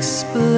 exposed.